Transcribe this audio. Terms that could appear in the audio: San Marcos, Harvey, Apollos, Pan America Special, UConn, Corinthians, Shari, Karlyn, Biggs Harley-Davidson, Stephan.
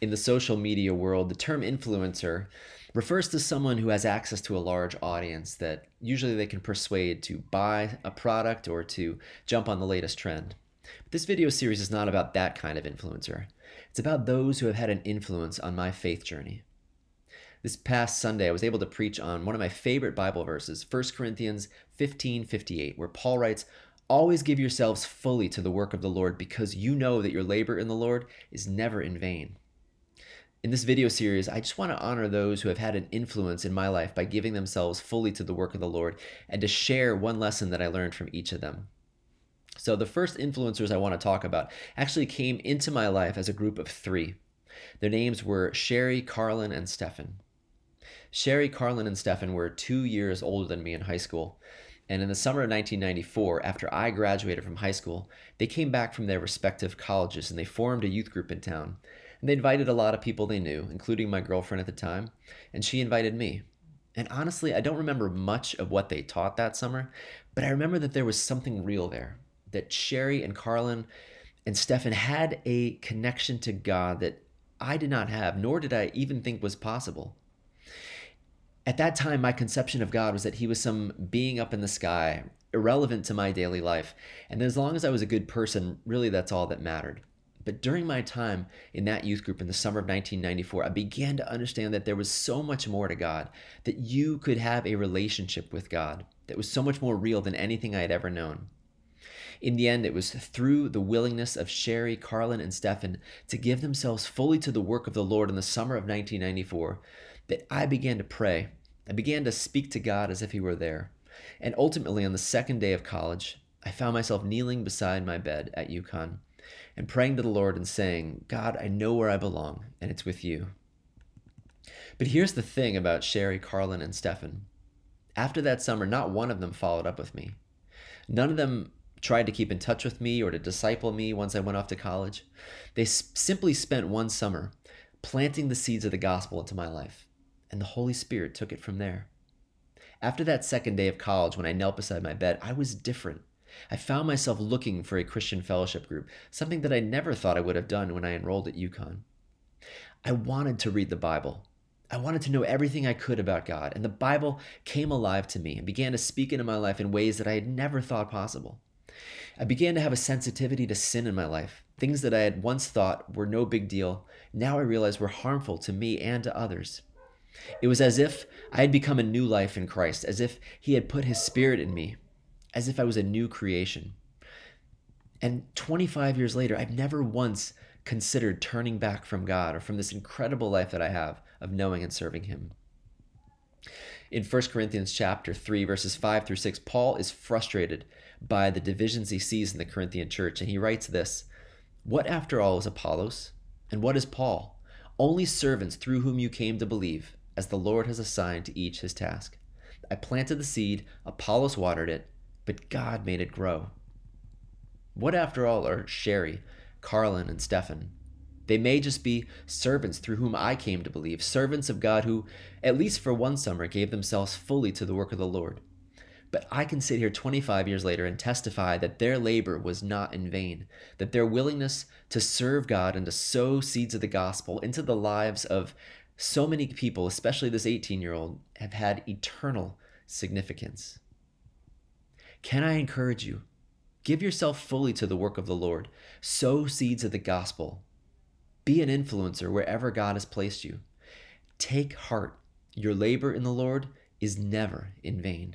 In the social media world, the term influencer refers to someone who has access to a large audience that usually they can persuade to buy a product or to jump on the latest trend. But this video series is not about that kind of influencer. It's about those who have had an influence on my faith journey. This past Sunday, I was able to preach on one of my favorite Bible verses, 1 Corinthians 15:58, where Paul writes, "Always give yourselves fully to the work of the Lord, because you know that your labor in the Lord is never in vain." In this video series, I just want to honor those who have had an influence in my life by giving themselves fully to the work of the Lord and to share one lesson that I learned from each of them. So the first influencers I want to talk about actually came into my life as a group of three. Their names were Shari, Karlyn, and Stephan. Shari, Karlyn, and Stephan were 2 years older than me in high school. And in the summer of 1994, after I graduated from high school, they came back from their respective colleges and they formed a youth group in town. And they invited a lot of people they knew, including my girlfriend at the time, and she invited me. And honestly, I don't remember much of what they taught that summer, but I remember that there was something real there, that Shari and Karlyn and Stephan had a connection to God that I did not have, nor did I even think was possible. At that time, my conception of God was that he was some being up in the sky, irrelevant to my daily life, and as long as I was a good person, really that's all that mattered. But during my time in that youth group in the summer of 1994, I began to understand that there was so much more to God, that you could have a relationship with God that was so much more real than anything I had ever known. In the end, it was through the willingness of Shari, Karlyn, and Stephan to give themselves fully to the work of the Lord in the summer of 1994 that I began to pray. I began to speak to God as if he were there. And ultimately, on the second day of college, I found myself kneeling beside my bed at UConn and praying to the Lord and saying, "God, I know where I belong, and it's with you." But here's the thing about Shari, Karlyn, and Stephan. After that summer, not one of them followed up with me. None of them tried to keep in touch with me or to disciple me once I went off to college. They simply spent one summer planting the seeds of the gospel into my life, and the Holy Spirit took it from there. After that second day of college, when I knelt beside my bed, I was different. I found myself looking for a Christian fellowship group, something that I never thought I would have done when I enrolled at UConn. I wanted to read the Bible. I wanted to know everything I could about God, and the Bible came alive to me and began to speak into my life in ways that I had never thought possible. I began to have a sensitivity to sin in my life, things that I had once thought were no big deal, now I realize were harmful to me and to others. It was as if I had become a new life in Christ, as if he had put his spirit in me, as if I was a new creation. And 25 years later, I've never once considered turning back from God or from this incredible life that I have of knowing and serving him. In 1 Corinthians chapter 3, verses 5 through 6, Paul is frustrated by the divisions he sees in the Corinthian church, and he writes this, "What after all is Apollos? And what is Paul? Only servants through whom you came to believe, as the Lord has assigned to each his task. I planted the seed, Apollos watered it, but God made it grow." What after all are Shari, Karlyn, and Stephan? They may just be servants through whom I came to believe, servants of God who, at least for one summer, gave themselves fully to the work of the Lord. But I can sit here 25 years later and testify that their labor was not in vain, that their willingness to serve God and to sow seeds of the gospel into the lives of so many people, especially this 18-year-old, have had eternal significance. Can I encourage you? Give yourself fully to the work of the Lord. Sow seeds of the gospel. Be an influencer wherever God has placed you. Take heart. Your labor in the Lord is never in vain.